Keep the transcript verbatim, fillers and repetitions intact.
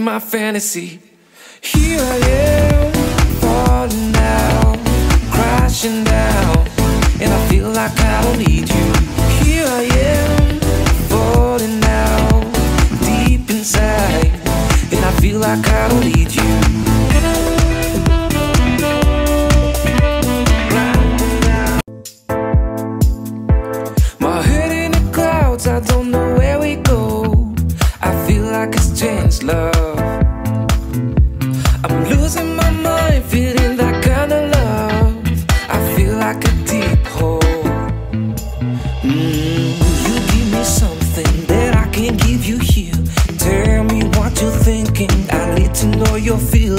my fantasy. Here I am, falling down, crashing down, and I feel like I don't need you. Here I am, falling down, deep inside, and I feel like I don't need you. I don't know where we go. I feel like it's changed, love. I'm losing my mind, feeling that kind of love. I feel like a deep hole. Mm, you give me something that I can't give you here. Tell me what you're thinking. I need to know your feelings.